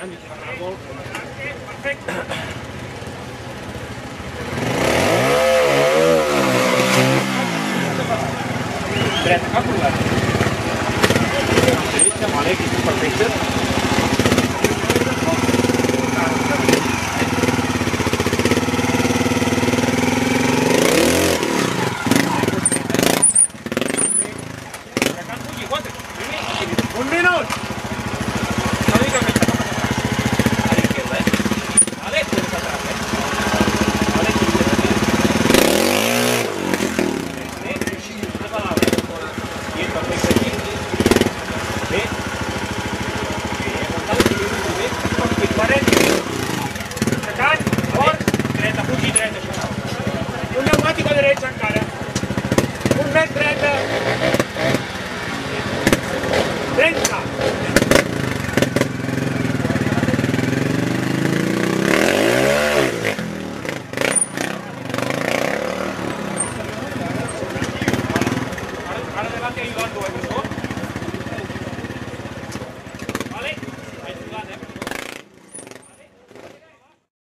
anni che farà gol. Siamo alle che super pizza. Gracias.